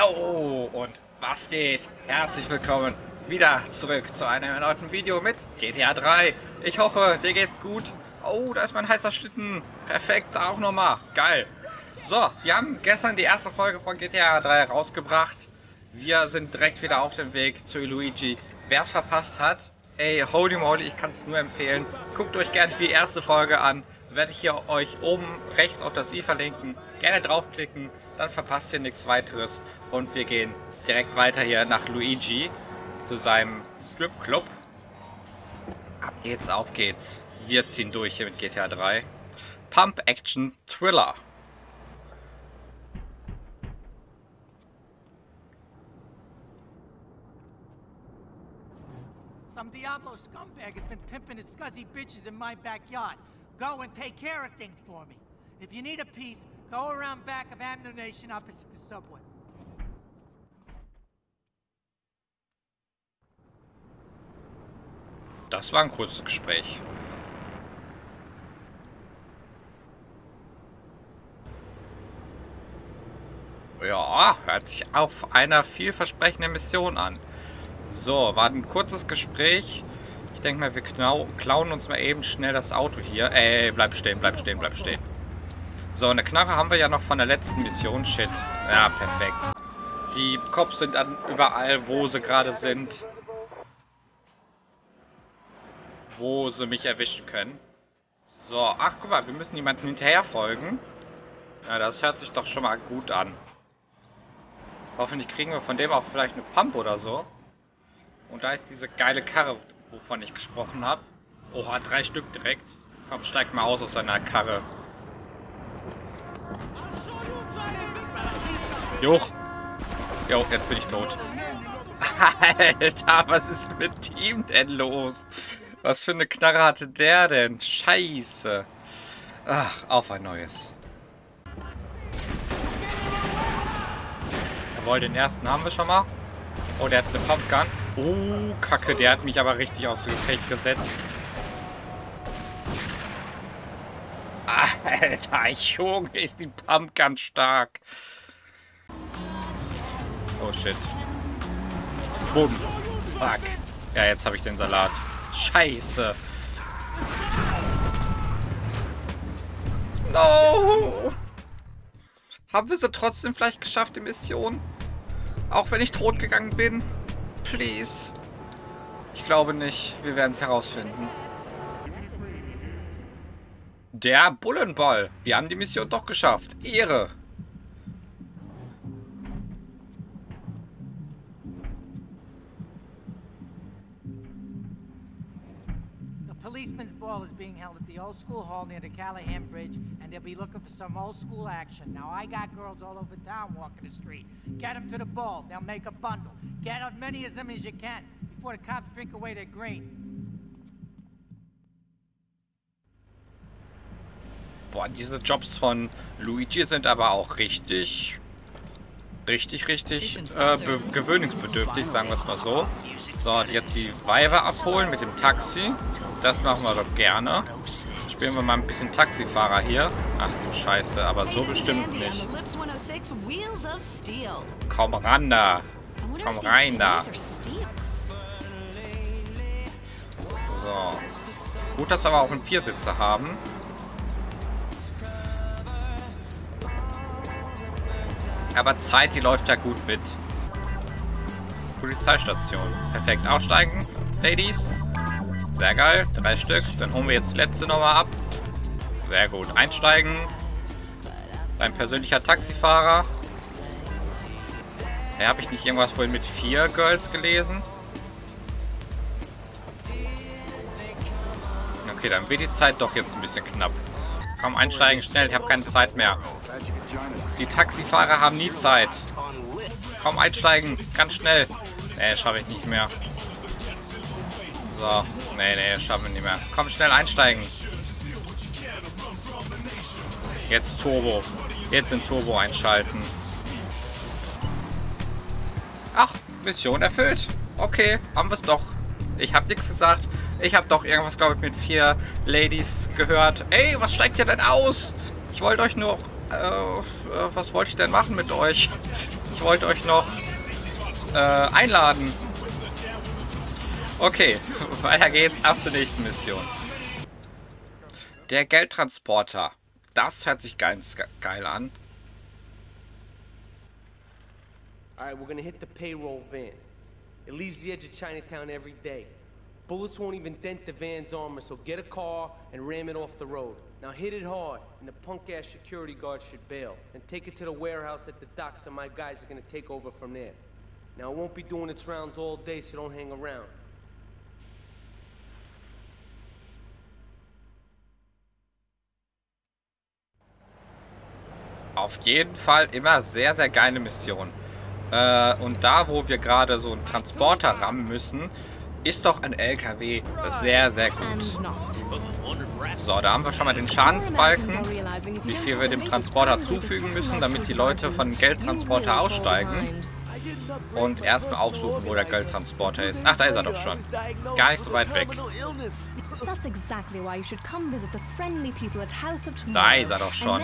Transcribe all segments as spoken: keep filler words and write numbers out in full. Yo, und was geht? Herzlich willkommen wieder zurück zu einem erneuten Video mit G T A drei. Ich hoffe, dir geht's gut. Oh, da ist mein heißer Schlitten. Perfekt, da auch nochmal. Geil. So, wir haben gestern die erste Folge von G T A drei rausgebracht. Wir sind direkt wieder auf dem Weg zu Luigi. Wer es verpasst hat, ey, holy moly, ich kann es nur empfehlen. Guckt euch gerne die erste Folge an. Werde ich hier euch oben rechts auf das i verlinken. Gerne draufklicken, dann verpasst ihr nichts weiteres. Und wir gehen direkt weiter hier nach Luigi, zu seinem Stripclub. Ab geht's, auf geht's. Wir ziehen durch hier mit G T A drei. Pump Action Thriller. Some Diablo scumbag has been pimping his scuzzy bitches in my backyard. Go and take care of things for me. If you need a piece, go around back of Amnonation opposite the subway. Das war ein kurzes Gespräch. Ja, hört sich auf einer vielversprechenden Mission an. So, war ein kurzes Gespräch. Ich denke mal, wir klauen uns mal eben schnell das Auto hier. Ey, bleib stehen, bleib stehen, bleib stehen. So, eine Knarre haben wir ja noch von der letzten Mission. Shit. Ja, perfekt. Die Cops sind an überall, wo sie gerade sind. Wo sie mich erwischen können. So, ach guck mal, wir müssen jemanden hinterher folgen. Ja, das hört sich doch schon mal gut an. Hoffentlich kriegen wir von dem auch vielleicht eine Pump oder so. Und da ist diese geile Karre, wovon ich gesprochen habe. Oha, drei Stück direkt. Komm, steig mal aus aus seiner Karre. Joch. Jo, jetzt bin ich tot. Alter, was ist mit ihm denn los? Was für eine Knarre hatte der denn? Scheiße. Ach, auf ein neues. Jawohl, den ersten haben wir schon mal. Oh, der hat eine Pumpgun. Oh, Kacke, der hat mich aber richtig aufs Gefecht gesetzt. Alter, Junge, ist die Pumpgun stark. Oh, shit. Boom. Fuck. Ja, jetzt habe ich den Salat. Scheiße. No. Haben wir sie trotzdem vielleicht geschafft, die Mission? Auch wenn ich tot gegangen bin? Please. Ich glaube nicht. Wir werden es herausfinden. Der Bullenball. Wir haben die Mission doch geschafft. Ehre. The policeman's ball is being held at the old school hall near the Callahan Bridge, and they'll be looking for some old school action. Now I got girls all over town walking the street. Get them to the ball. They'll make a bundle. Get as many of them as you can before the cops drink away their green. Boah, diese Jobs von Luigi sind aber auch richtig, richtig, richtig äh, gewöhnungsbedürftig, sagen wir es mal so. So, und jetzt die Weiber abholen mit dem Taxi. Das machen wir doch gerne. Spielen wir mal ein bisschen Taxifahrer hier. Ach du Scheiße, aber so bestimmt nicht. Komm ran da. Komm rein da. So. Gut, dass wir aber auch einen Viersitzer haben. Aber Zeit, die läuft ja gut mit. Polizeistation. Perfekt. Aussteigen, Ladies. Sehr geil. Drei Stück. Dann holen wir jetzt die letzte nochmal ab. Sehr gut. Einsteigen. Dein persönlicher Taxifahrer. Ja, habe ich nicht irgendwas vorhin mit vier Girls gelesen? Okay, dann wird die Zeit doch jetzt ein bisschen knapp. Komm, einsteigen, schnell, ich habe keine Zeit mehr. Die Taxifahrer haben nie Zeit. Komm, einsteigen, ganz schnell. Nee, schaffe ich nicht mehr. So, nee, nee, schaffen wir nicht mehr. Komm, schnell einsteigen. Jetzt Turbo. Jetzt in Turbo einschalten. Ach, Mission erfüllt. Okay, haben wir es doch. Ich habe nichts gesagt. Ich habe doch irgendwas, glaube ich, mit vier Ladies gehört. Ey, was steigt ihr denn aus? Ich wollte euch nur... Äh, was wollte ich denn machen mit euch? ich wollte euch noch äh, einladen. Okay, weiter geht's. Ab zur nächsten Mission. Der Geldtransporter. Das hört sich ganz geil an. Alright, we're gonna hit the payroll van. It leaves the edge of Chinatown every day. Bullets won't even dent the van's armor, so get a car and ram it off the road. Now hit it hard, and the punk-ass security guard should bail. And take it to the warehouse at the docks, and my guys are gonna take over from there. Now it won't be doing its rounds all day, so don't hang around. Auf jeden Fall immer sehr, sehr geile Mission. Äh, und da, wo wir gerade so einen Transporter rammen müssen, ist doch ein L K W sehr, sehr gut. So, da haben wir schon mal den Schadensbalken, wie viel wir dem Transporter zufügen müssen, damit die Leute von dem Geldtransporter aussteigen. Und erstmal aufsuchen, wo der Geldtransporter ist. Ach, da ist er doch schon. Gar nicht so weit weg. Da ist er doch schon.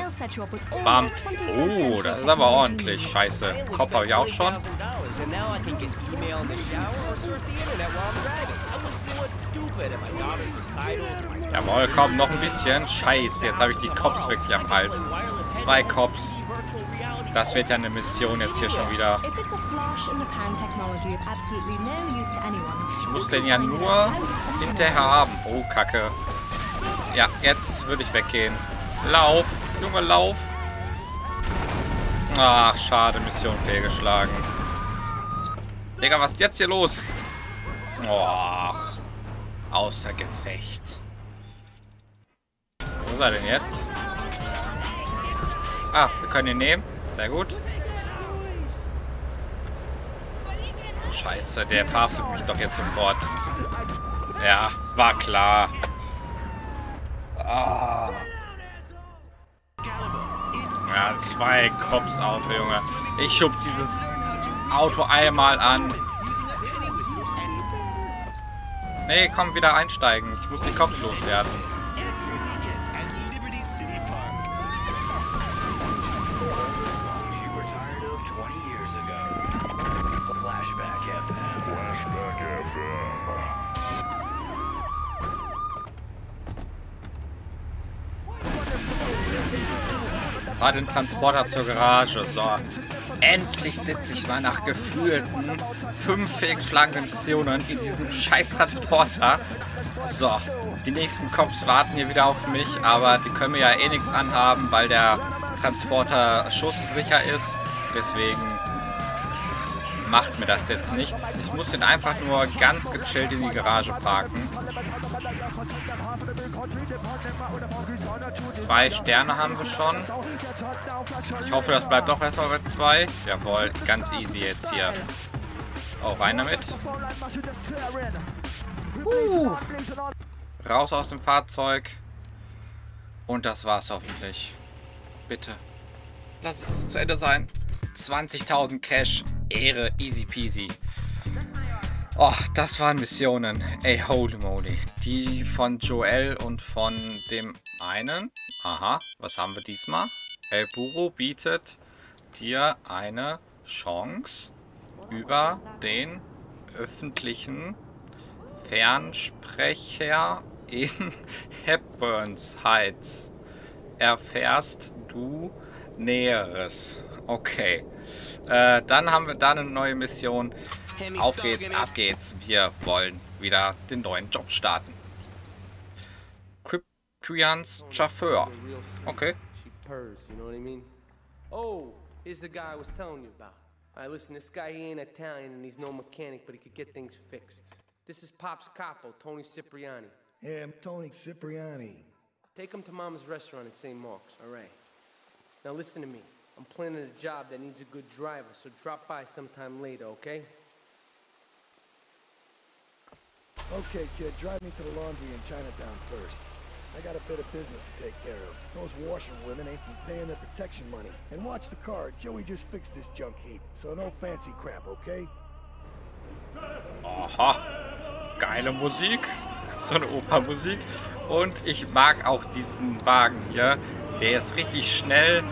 Bam. Oh, das ist aber ordentlich. Scheiße. Kopf habe ich auch schon. Jawohl, komm, noch ein bisschen. Scheiße, jetzt habe ich die Cops wirklich am Hals. Zwei Cops. Das wird ja eine Mission jetzt hier schon wieder. Ich muss den ja nur hinterher haben. Oh, Kacke. Ja, jetzt würde ich weggehen. Lauf, Junge, lauf. Ach, schade, Mission fehlgeschlagen. Digga, was ist jetzt hier los? Och, außer Gefecht. Wo ist er denn jetzt? Ah, wir können ihn nehmen. Sehr gut. Scheiße, der verhaftet mich doch jetzt sofort. Ja, war klar. Ah. Ja, zwei Cops-Auto, Junge. Ich schub dieses Auto einmal an. Nee, komm, wieder einsteigen. Ich muss die Cops loswerden. Fahr den Transporter zur Garage. So. Endlich sitze ich mal nach gefühlten fünf fehlgeschlagenen Missionen in diesem scheiß Transporter. So. Die nächsten Cops warten hier wieder auf mich, aber die können mir ja eh nichts anhaben, weil der Transporter schusssicher ist. Deswegen macht mir das jetzt nichts. Ich muss den einfach nur ganz gechillt in die Garage parken. Zwei Sterne haben wir schon. Ich hoffe, das bleibt doch erstmal bei zwei. Jawohl, ganz easy jetzt hier. Oh, rein damit. Uh. Raus aus dem Fahrzeug. Und das war's hoffentlich. Bitte. Lass es zu Ende sein. zwanzigtausend Cash. Ehre, easy peasy. Och, das waren Missionen. Ey, holy moly. Die von Joel und von dem einen. Aha, was haben wir diesmal? El Buru bietet dir eine Chance, über den öffentlichen Fernsprecher in Hepburns Heights. Erfährst du Näheres. Okay. Äh, dann haben wir da eine neue Mission. Auf geht's, ab geht's. Wir wollen wieder den neuen Job starten. Cipriani's Chauffeur. Okay. Oh, here's the guy I was telling you about. Alright, listen, this guy ain't Italian and he's no mechanic, but he could get things fixed. This is Pop's capo, Tony Cipriani. Hey, I'm Tony Cipriani. Take him to Mama's restaurant at Saint Mark's, alright. Now listen to me. I'm planning a job that needs a good driver, so drop by sometime later, okay? Okay, kid, drive me to the laundry in Chinatown first. I got a bit of business to take care of. Those washerwomen ain't been paying their protection money. And watch the car. Joey just fixed this junk heap, so no fancy crap, okay? Aha, geile Musik. So eine Opernmusik. Und ich mag auch diesen Wagen hier. Der ist richtig schnell.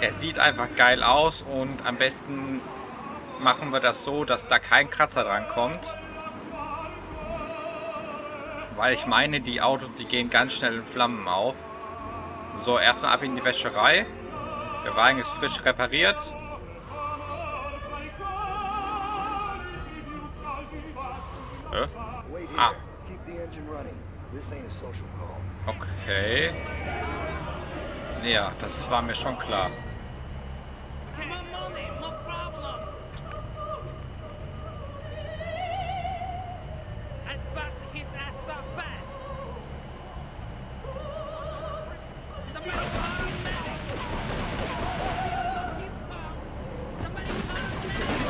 Er sieht einfach geil aus und am besten machen wir das so, dass da kein Kratzer dran kommt. Weil ich meine, die Autos, die gehen ganz schnell in Flammen auf. So, erstmal ab in die Wäscherei. Der Wagen ist frisch repariert. Äh? Ah. Okay. Ja, das war mir schon klar.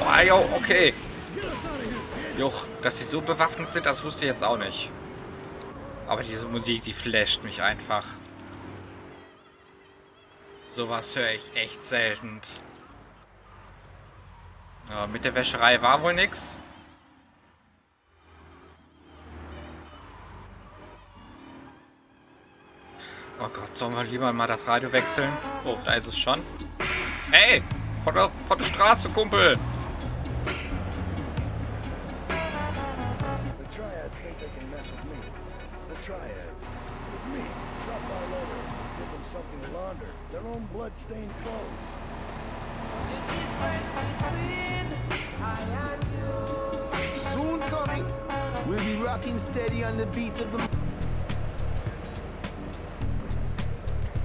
Ah, jo, okay. Joch, dass sie so bewaffnet sind, das wusste ich jetzt auch nicht. Aber diese Musik, die flasht mich einfach. Sowas höre ich echt selten. Ja, mit der Wäscherei war wohl nix. Oh Gott, sollen wir lieber mal das Radio wechseln? Oh, da ist es schon. Hey, von der, von der Straße, Kumpel!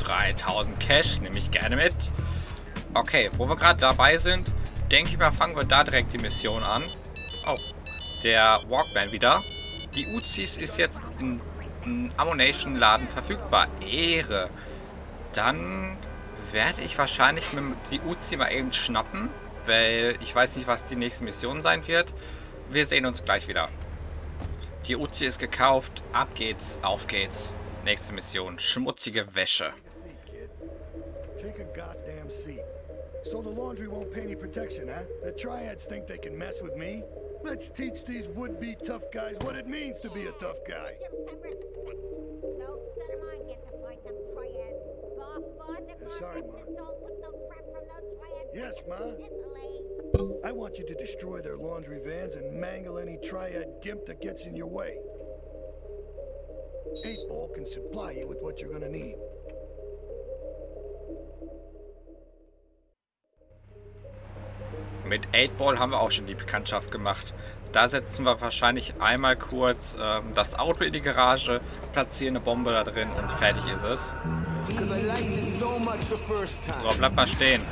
dreitausend Cash nehme ich gerne mit. Okay, wo wir gerade dabei sind, denke ich mal, fangen wir da direkt die Mission an. Oh, der Walkman wieder. Die Uzis ist jetzt in Amnonation-Laden verfügbar. Ehre. Dann werde ich wahrscheinlich die Uzi mal eben schnappen, weil ich weiß nicht, was die nächste Mission sein wird. Wir sehen uns gleich wieder. Die Uzi ist gekauft. Ab geht's, auf geht's. Nächste Mission. Schmutzige Wäsche. Let's teach these would-be tough guys what it means to be a tough guy. Sorry, Ma. Yes, Ma. I want you to destroy their laundry vans and mangle any Triad gimp that gets in your way. Eightball can supply you with what you're gonna need. Mit Eightball haben wir auch schon die Bekanntschaft gemacht. Da setzen wir wahrscheinlich einmal kurz ähm, das Auto in die Garage, platzieren eine Bombe da drin und fertig ist es. So, bleib mal stehen.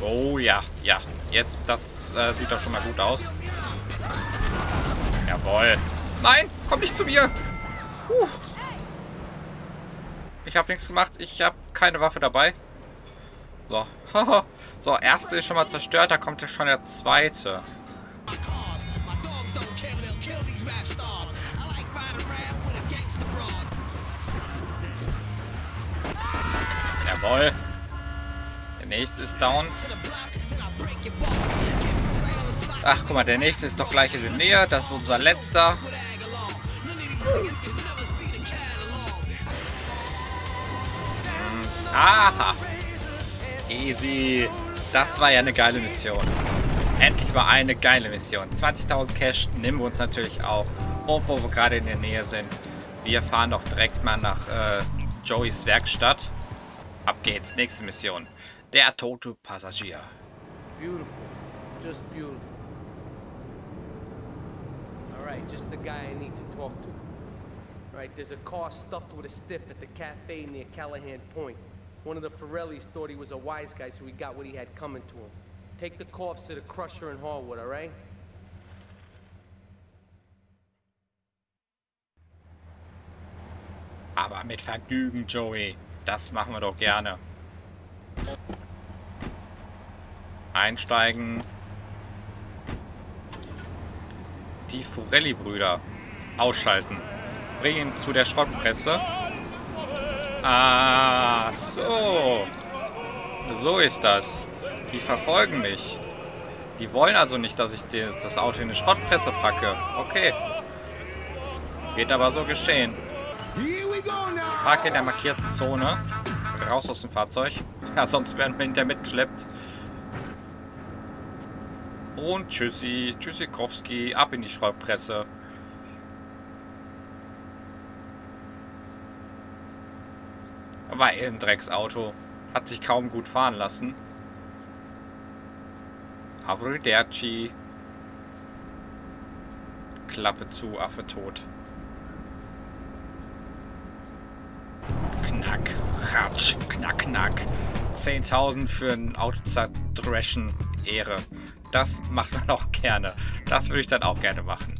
Oh ja, ja. Jetzt, das äh, sieht doch schon mal gut aus. Jawohl. Nein, komm nicht zu mir. Puh. Ich habe nichts gemacht. Ich habe keine Waffe dabei. So, so, erste ist schon mal zerstört, da kommt ja schon der zweite. Jawohl. Der nächste ist down. Ach, guck mal, der nächste ist doch gleich in der Nähe, das ist unser letzter. Aha. Easy. Das war ja eine geile Mission. Endlich mal eine geile Mission. zwanzigtausend Cash nehmen wir uns natürlich auch. Und wo wir gerade in der Nähe sind. Wir fahren doch direkt mal nach äh, Joeys Werkstatt. Ab geht's. Nächste Mission. Der tote Passagier. Beautiful. Just beautiful. Alright, just the guy I need to talk to. Alright, there's a car stuffed with a stiff at the cafe near Callahan Point. One of the Ferrellis thought he was a wise guy, so he got what he had coming to him. Take the corpse to the crusher in Harwood, all right? Aber mit Vergnügen, Joey. Das machen wir doch gerne. Einsteigen. Die Ferrelli-Brüder ausschalten. Bring ihn zu der Schrottpresse. Ah, so. So ist das. Die verfolgen mich. Die wollen also nicht, dass ich das Auto in eine Schrottpresse packe. Okay. Wird aber so geschehen. Park in der markierten Zone. raus aus dem Fahrzeug. Ja, sonst werden wir hinterher mitgeschleppt. Und tschüssi, tschüssikowski, ab in die Schreibpresse. War eh ein Drecksauto. Hat sich kaum gut fahren lassen. Arrivederci. Klappe zu, Affe tot. Knack, ratsch, knack, knack. zehntausend für ein Auto zerdreschen. Ehre. Das macht man auch gerne. Das würde ich dann auch gerne machen.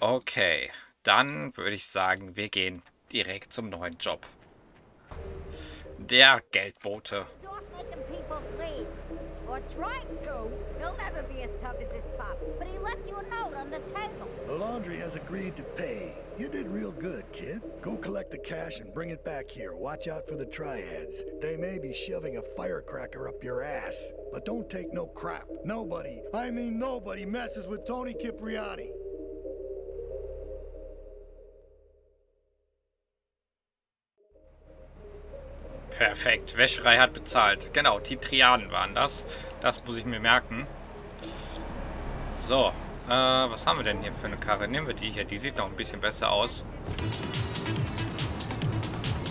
Okay, dann würde ich sagen, wir gehen direkt zum neuen Job. Der Geldbote. The laundry has agreed to pay. You did real good, kid. Go collect the cash and bring it back here. Watch out for the triads. They may be shoving a firecracker up your ass. But don't take no crap. Nobody, I mean nobody, messes with Tony Cipriani. Perfekt, Wäscherei hat bezahlt. Genau, die Triaden waren das. Das muss ich mir merken. So, äh, was haben wir denn hier für eine Karre? Nehmen wir die hier, die sieht noch ein bisschen besser aus.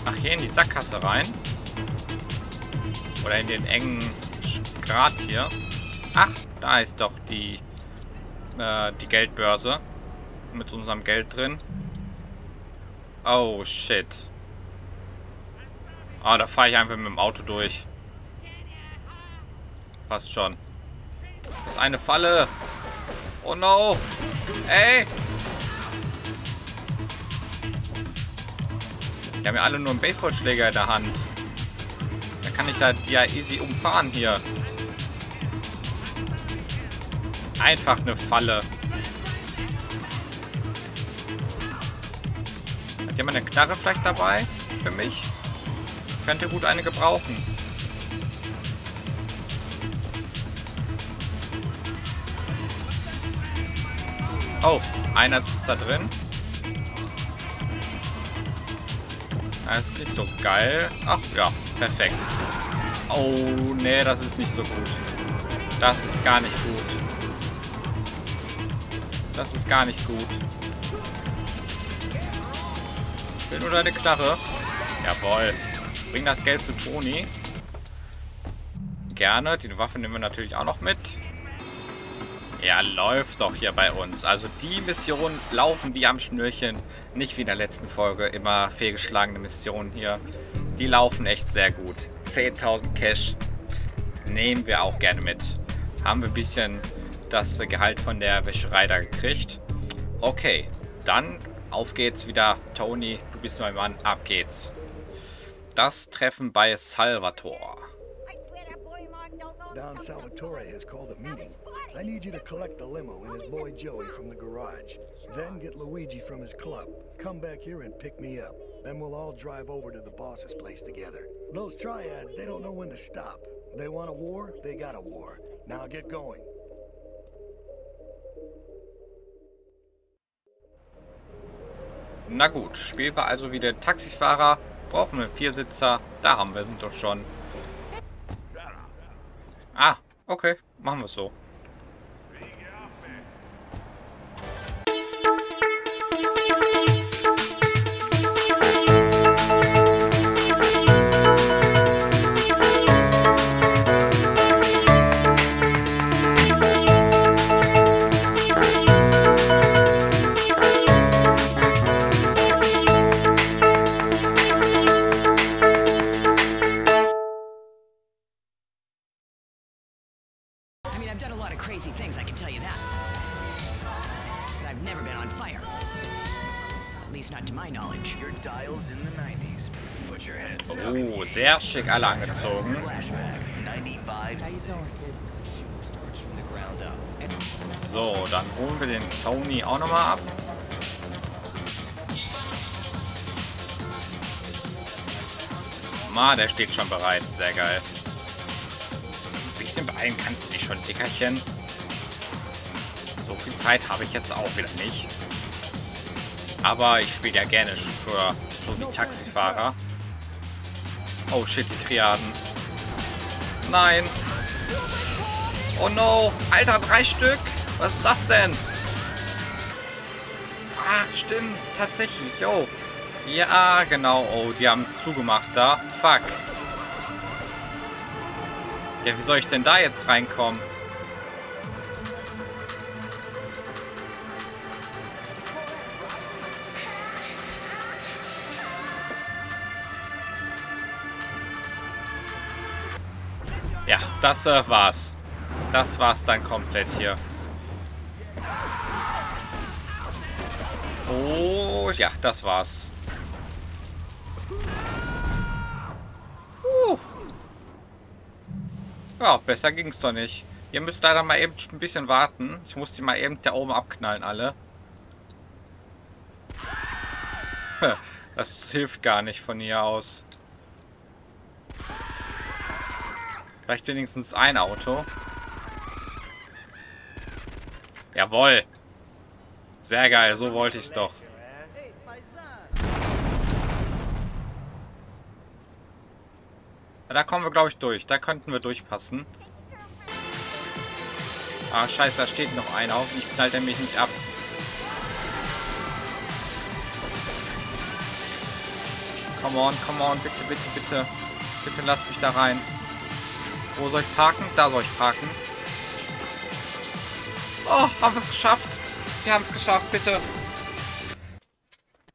Ach, hier in die Sackgasse rein. Oder in den engen Grat hier. Ach, da ist doch die, äh, die Geldbörse. Mit unserem Geld drin. Oh, shit. Ah, da fahre ich einfach mit dem Auto durch. Passt schon. Das ist eine Falle. Oh no. Ey. Die haben ja alle nur einen Baseballschläger in der Hand. Da kann ich halt ja easy umfahren hier. Einfach eine Falle. Hat jemand eine Knarre vielleicht dabei? Für mich? Könnte gut eine gebrauchen. Oh, einer sitzt da drin. Das ist nicht so geil. Ach ja, perfekt. Oh, nee, das ist nicht so gut. Das ist gar nicht gut. Das ist gar nicht gut. Ich will nur deine Knarre. Jawohl. Bring das Geld zu Toni. Gerne. Die Waffe nehmen wir natürlich auch noch mit. Ja, läuft doch hier bei uns. Also die Missionen laufen wie am Schnürchen. Nicht wie in der letzten Folge. Immer fehlgeschlagene Missionen hier. Die laufen echt sehr gut. zehntausend Cash nehmen wir auch gerne mit. Haben wir ein bisschen das Gehalt von der Wäscherei da gekriegt. Okay, dann auf geht's wieder. Toni, du bist mein Mann. Ab geht's. Das Treffen bei Salvatore. Don Salvatore has called a meeting. I need you to collect the limo and his boy Joey from the garage. Then get Luigi from his club. Come back here and pick me up. Then we'll all drive over to the boss's place together. Those triads, they don't know when to stop. They want a war, they got a war. Now get going. Na gut, spielen wir also wieder Taxifahrer. Brauchen wir Viersitzer? Da haben wir sind doch schon. Ah, okay. Machen wir es so. Oh, sehr schick alle angezogen. So, dann holen wir den Tony auch nochmal ab. Ma, der steht schon bereit. Sehr geil. Ein bisschen beeilen kannst du dich schon, Dickerchen. So viel Zeit habe ich jetzt auch wieder nicht. Aber ich spiele ja gerne Chauffeur, so wie Taxifahrer. Oh shit, die Triaden. Nein. Oh no. Alter, drei Stück. Was ist das denn? Ach, stimmt. Tatsächlich. Yo. Ja, genau. Oh, die haben zugemacht da. Fuck. Ja, wie soll ich denn da jetzt reinkommen? Ja, das äh, war's. Das war's dann komplett hier. Oh, ja, das war's. Uh. Ja, besser ging's doch nicht. Ihr müsst leider mal eben ein bisschen warten. Ich muss die mal eben da oben abknallen, alle. Das hilft gar nicht von hier aus. Vielleicht wenigstens ein Auto. Jawohl. Sehr geil, so wollte ich es doch. Ja, da kommen wir, glaube ich, durch. Da könnten wir durchpassen. Ah, scheiße, da steht noch einer. Hoffentlich knallt er mich nicht ab. Come on, come on, bitte, bitte, bitte. Bitte lasst mich da rein. Wo soll ich parken? Da soll ich parken. Oh, haben wir es geschafft. Wir haben es geschafft, bitte.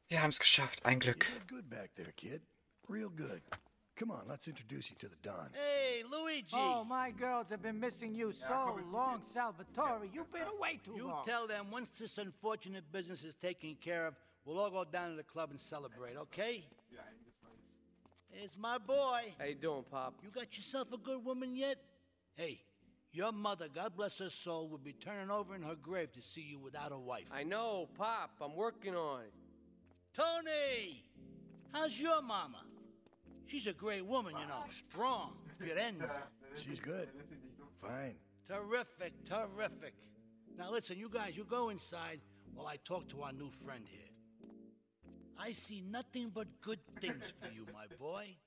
Wir haben es geschafft, ein Glück. Come on, let's introduce you to the Don. Hey, Luigi! Oh, my girls have been missing you so long, Salvatore. You've been away too long. You tell them once this unfortunate business is taken care of, we'll all go down to the club and celebrate, okay? It's my boy. How you doing, Pop? You got yourself a good woman yet? Hey, your mother, God bless her soul, will be turning over in her grave to see you without a wife. I know, Pop. I'm working on it. Tony! How's your mama? She's a great woman, you know. Strong. Fiorenza. She's good. Fine. Terrific, terrific. Now listen, you guys, you go inside while I talk to our new friend here. I see nothing but good things for you, my boy.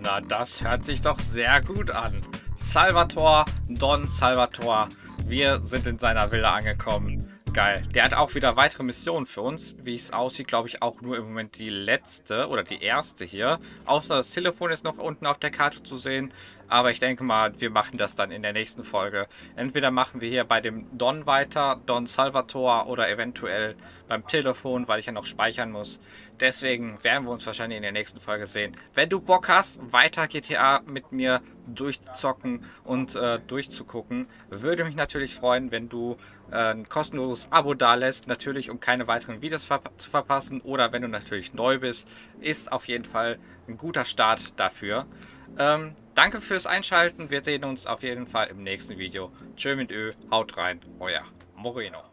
Na, das hört sich doch sehr gut an. Salvatore, Don Salvatore. Wir sind in seiner Villa angekommen. Geil. Der hat auch wieder weitere Missionen für uns. Wie es aussieht, glaube ich, auch nur im Moment die letzte oder die erste hier. Außer das Telefon ist noch unten auf der Karte zu sehen. Aber ich denke mal, wir machen das dann in der nächsten Folge. Entweder machen wir hier bei dem Don weiter, Don Salvatore, oder eventuell beim Telefon, weil ich ja noch speichern muss. Deswegen werden wir uns wahrscheinlich in der nächsten Folge sehen. Wenn du Bock hast, weiter G T A mit mir durchzocken und äh, durchzugucken, würde mich natürlich freuen, wenn du äh, ein kostenloses Abo dalässt, natürlich um keine weiteren Videos ver zu verpassen. Oder wenn du natürlich neu bist, ist auf jeden Fall ein guter Start dafür. Ähm, danke fürs Einschalten. Wir sehen uns auf jeden Fall im nächsten Video. Tschö mit Ö, haut rein, euer Moreno.